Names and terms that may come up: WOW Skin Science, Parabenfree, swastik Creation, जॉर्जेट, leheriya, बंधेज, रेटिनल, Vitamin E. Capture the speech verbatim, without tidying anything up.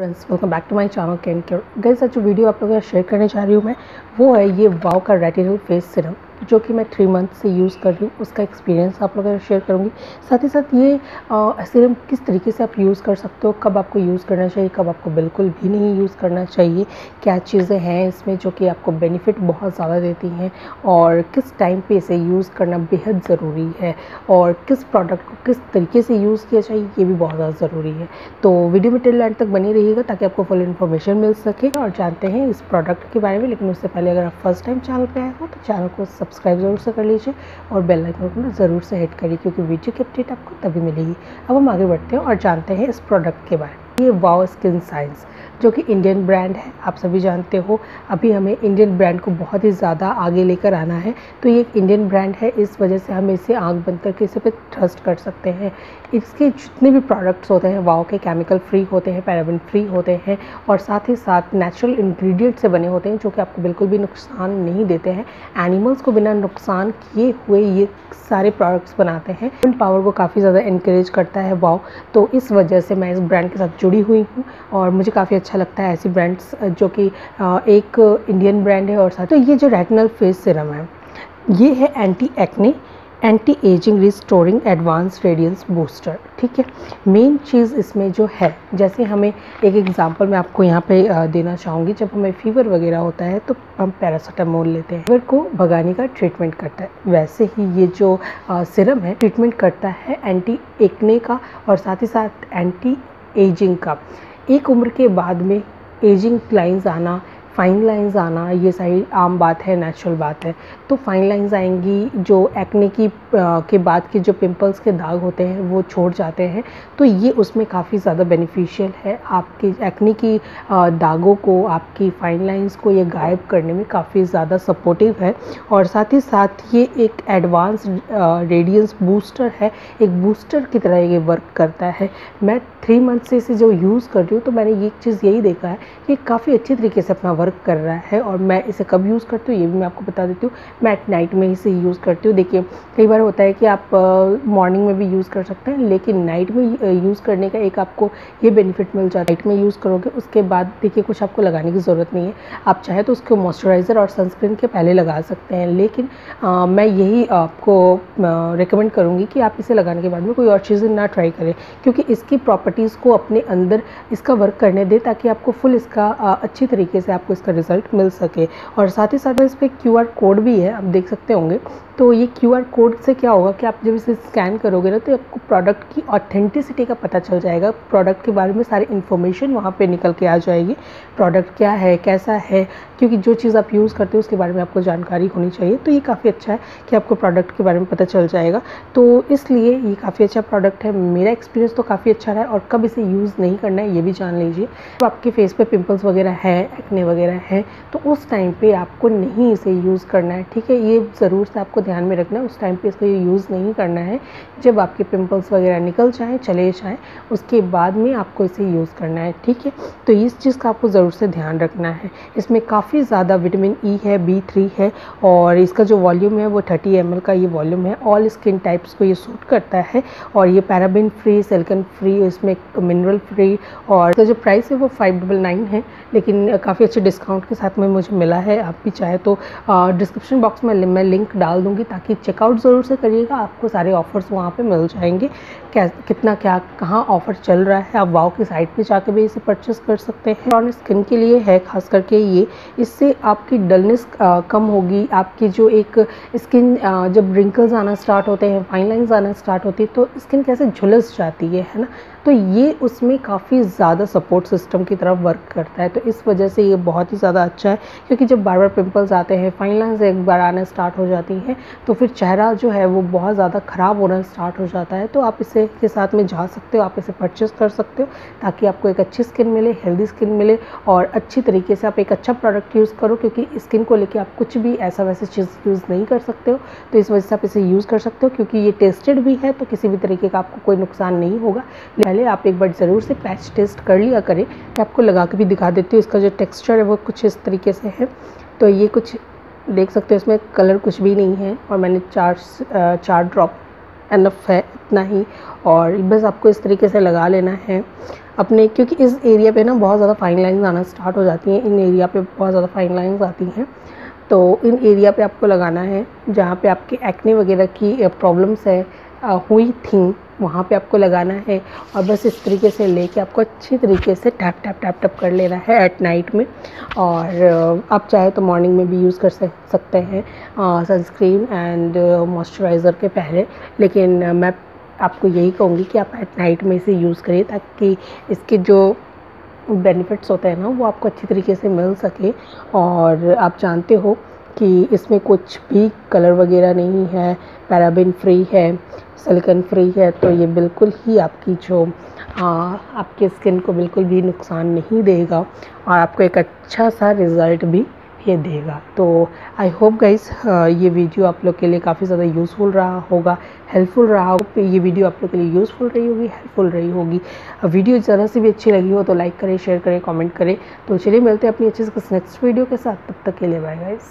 Friends welcome back to my channel can care. Guys आज जो video आप लोगों के साथ शेयर करने जा रही हूँ मैं वो है ये वाव का रेटिनल फेस सीरम, जो कि मैं थ्री मंथ से यूज़ कर रही हूँ। उसका एक्सपीरियंस आप लोगों के साथ शेयर करूँगी। साथ ही साथ ये आ, सीरम किस तरीके से आप यूज़ कर सकते हो, कब आपको यूज़ करना चाहिए, कब आपको बिल्कुल भी नहीं यूज़ करना चाहिए, क्या चीज़ें हैं इसमें जो कि आपको बेनिफिट बहुत ज़्यादा देती हैं, और किस टाइम पे इसे यूज़ करना बेहद ज़रूरी है, और किस प्रोडक्ट को किस तरीके से यूज़ किया चाहिए ये भी बहुत ज़्यादा ज़रूरी है। तो वीडियो में टिल एंड तक बनी रहिएगा ताकि आपको फुल इन्फॉर्मेशन मिल सके और जानते हैं इस प्रोडक्ट के बारे में। लेकिन उससे पहले अगर आप फर्स्ट टाइम चैनल पर आए हो तो चैनल को सब्सक्राइब ज़रूर से कर लीजिए और बेल आइकन को ज़रूर से हिट करिए, क्योंकि वीडियो की अपडेट आपको तभी मिलेगी। अब हम आगे बढ़ते हैं और जानते हैं इस प्रोडक्ट के बारे में। ये वाव स्किन साइंस जो कि इंडियन ब्रांड है, आप सभी जानते हो अभी हमें इंडियन ब्रांड को बहुत ही ज़्यादा आगे लेकर आना है। तो ये एक इंडियन ब्रांड है, इस वजह से हम इसे आंख बंद करके इसे पे ट्रस्ट कर सकते हैं। इसके जितने भी प्रोडक्ट्स होते हैं वाव के, केमिकल फ्री होते हैं, पैराबेन फ्री होते हैं, और साथ ही साथ नेचुरल इन्ग्रीडियंट से बने होते हैं जो कि आपको बिल्कुल भी नुकसान नहीं देते हैं। एनिमल्स को बिना नुकसान किए हुए ये सारे प्रोडक्ट्स बनाते हैं। इन पावर को काफ़ी ज़्यादा इनक्रेज करता है वाव, तो इस वजह से मैं इस ब्रांड के साथ जुड़ी हुई हूँ और मुझे काफ़ी अच्छा लगता है ऐसी ब्रांड्स जो कि एक इंडियन ब्रांड है। और साथ तो ये जो रेटिनल फेस सीरम है ये है anti acne, anti ageing restoring, advance radiance booster. ठीक है, मेन चीज़ इसमें जो है, जैसे हमें एक एग्जांपल मैं आपको यहाँ पे देना चाहूँगी, जब हमें फीवर वगैरह होता है तो हम पैरासीटामोल लेते हैं, फीवर को भगाने का ट्रीटमेंट करता है। वैसे ही ये जो सीरम है ट्रीटमेंट करता है एंटी एक्ने का और साथ ही साथ एंटी एजिंग का। एक उम्र के बाद में एजिंग लाइंस आना, फाइन लाइंस आना, ये सही आम बात है, नेचुरल बात है। तो फाइन लाइंस आएंगी, जो एक्ने की आ, के बाद के जो पिंपल्स के दाग होते हैं वो छोड़ जाते हैं, तो ये उसमें काफ़ी ज़्यादा बेनिफिशियल है। आपके एक्ने की आ, दागों को, आपकी फाइन लाइंस को ये गायब करने में काफ़ी ज़्यादा सपोर्टिव है। और साथ ही साथ ये एक एडवांस रेडियंस बूस्टर है, एक बूस्टर की तरह ये वर्क करता है। मैं थ्री मंथ से इसे जो यूज़ कर रही हूँ तो मैंने ये चीज़ यही देखा है कि काफ़ी अच्छे तरीके से अपना वर्क कर रहा है। और मैं इसे कब यूज़ करती हूँ ये भी मैं आपको बता देती हूँ। मैं एट नाइट में इसे यूज़ करती हूँ। देखिए कई बार होता है कि आप मॉर्निंग में भी यूज़ कर सकते हैं, लेकिन नाइट में यूज़ करने का एक आपको ये बेनिफिट मिल जाता है। नाइट में यूज़ करोगे उसके बाद देखिए कुछ आपको लगाने की ज़रूरत नहीं है। आप चाहे तो उसको मॉइस्चराइज़र और सनस्क्रीन के पहले लगा सकते हैं, लेकिन आ, मैं यही आपको रिकमेंड करूँगी कि आप इसे लगाने के बाद में कोई और चीज़ें ना ट्राई करें, क्योंकि इसकी प्रॉपर्टीज़ को अपने अंदर इसका वर्क करने दें ताकि आपको फुल इसका अच्छी तरीके से आपको इसका रिज़ल्ट मिल सके। और साथ ही साथ इस पर क्यू आर कोड भी है, आप देख सकते होंगे। तो ये क्यू आर कोड से क्या होगा कि आप जब इसे स्कैन करोगे ना तो आपको प्रोडक्ट की ऑथेंटिसिटी का पता चल जाएगा। प्रोडक्ट के बारे में सारी इन्फॉर्मेशन वहाँ पे निकल के आ जाएगी, प्रोडक्ट क्या है, कैसा है, क्योंकि जो चीज़ आप यूज़ करते हो उसके बारे में आपको जानकारी होनी चाहिए। तो ये काफ़ी अच्छा है कि आपको प्रोडक्ट के बारे में पता चल जाएगा, तो इसलिए ये काफ़ी अच्छा प्रोडक्ट है। मेरा एक्सपीरियंस तो काफ़ी अच्छा रहा है। और कब इसे यूज़ नहीं करना है ये भी जान लीजिए। तो आपके फेस पर पिंपल्स वगैरह हैं, एक्ने वगैरह हैं, तो उस टाइम पर आपको नहीं इसे यूज़ करना है। ठीक है, ये ज़रूर से आपको ध्यान में रखना है, उस टाइम पे इसको यूज़ नहीं करना है। जब आपके पिंपल्स वगैरह निकल जाएँ, चले जाएँ, उसके बाद में आपको इसे यूज़ करना है। ठीक है, तो इस चीज़ का आपको ज़रूर से ध्यान रखना है। इसमें काफ़ी ज़्यादा विटामिन ई है, बी थ्री है, और इसका जो वॉल्यूम है वो थर्टी एम एल का ये वॉल्यूम है। ऑल स्किन टाइप्स को ये सूट करता है, और ये पैराबिन फ्री, सिलिकन फ्री, इसमें मिनरल फ्री, और इसका जो प्राइस है वो फाइव डबल नाइन है, लेकिन काफ़ी अच्छे डिस्काउंट के साथ में मुझे मिला है। आप भी चाहे तो डिस्क्रिप्शन बॉक्स में मैं लिंक डाल दूँ ताकि चेकआउट ज़रूर से करिएगा। आपको सारे ऑफ़र्स वहाँ पे मिल जाएंगे, क्या कितना क्या कहाँ ऑफ़र चल रहा है। आप वाव की साइट पे जाके भी इसे परचेस कर सकते हैं। और स्किन के लिए है खास करके ये, इससे आपकी डलनेस कम होगी। आपकी जो एक स्किन जब रिंकल्स आना स्टार्ट होते हैं, फाइन लाइन्स आना स्टार्ट होती है, तो स्किन कैसे झुलस जाती है है ना, तो ये उसमें काफ़ी ज़्यादा सपोर्ट सिस्टम की तरफ वर्क करता है। तो इस वजह से ये बहुत ही ज़्यादा अच्छा है, क्योंकि जब बार बार पिंपल्स आते हैं, फाइन लाइन्स एक बार आना स्टार्ट हो जाती हैं, तो फिर चेहरा जो है वो बहुत ज़्यादा ख़राब होना स्टार्ट हो जाता है। तो आप इसे के साथ में जा सकते हो, आप इसे परचेस कर सकते हो ताकि आपको एक अच्छी स्किन मिले, हेल्दी स्किन मिले, और अच्छी तरीके से आप एक अच्छा प्रोडक्ट यूज़ करो, क्योंकि स्किन को लेके आप कुछ भी ऐसा वैसे चीज़ यूज़ नहीं कर सकते हो। तो इस वजह से आप इसे यूज़ कर सकते हो, क्योंकि ये टेस्टेड भी है, तो किसी भी तरीके का आपको कोई नुकसान नहीं होगा। पहले आप एक बार ज़रूर से पैच टेस्ट कर लिया करें। मैं आपको लगा के भी दिखा देती हूँ। इसका जो टेक्स्चर है वो कुछ इस तरीके से है, तो ये कुछ देख सकते हो। इसमें कलर कुछ भी नहीं है, और मैंने चार चार ड्रॉप एनफ है इतना ही। और बस आपको इस तरीके से लगा लेना है अपने, क्योंकि इस एरिया पे ना बहुत ज़्यादा फाइन लाइंस आना स्टार्ट हो जाती हैं, इन एरिया पे बहुत ज़्यादा फाइन लाइंस आती हैं। तो इन एरिया पे आपको लगाना है जहाँ पे आपके एक्ने वगैरह की प्रॉब्लम्स है हुई थी, वहाँ पे आपको लगाना है। और बस इस तरीके से लेके आपको अच्छी तरीके से टैप टैप टैप टैप कर लेना है एट नाइट में। और आप चाहे तो मॉर्निंग में भी यूज़ कर सकते हैं सनस्क्रीन एंड मॉइस्चराइज़र के पहले, लेकिन मैं आपको यही कहूँगी कि आप एट नाइट में इसे यूज़ करें ताकि इसके जो बेनिफिट्स होते हैं ना वो आपको अच्छी तरीके से मिल सके। और आप जानते हो कि इसमें कुछ भी कलर वगैरह नहीं है, पैराबेन फ्री है, सिलिकॉन फ्री है, तो ये बिल्कुल ही आपकी जो आ, आपके स्किन को बिल्कुल भी नुकसान नहीं देगा और आपको एक अच्छा सा रिज़ल्ट भी ये देगा। तो आई होप गाइस ये वीडियो आप लोग के लिए काफ़ी ज़्यादा यूज़फुल रहा होगा, हेल्पफुल रहा होगा। ये वीडियो आप लोग के लिए यूज़फुल रही होगी, हेल्पफुल रही होगी। वीडियो ज़रा सी भी अच्छी लगी हो तो लाइक करें, शेयर करें, कमेंट करें। तो चलिए मिलते हैं अपनी अच्छी नेक्स्ट वीडियो के साथ, तब तक के लिए बाय गाइस।